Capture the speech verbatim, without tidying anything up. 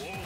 Whoa.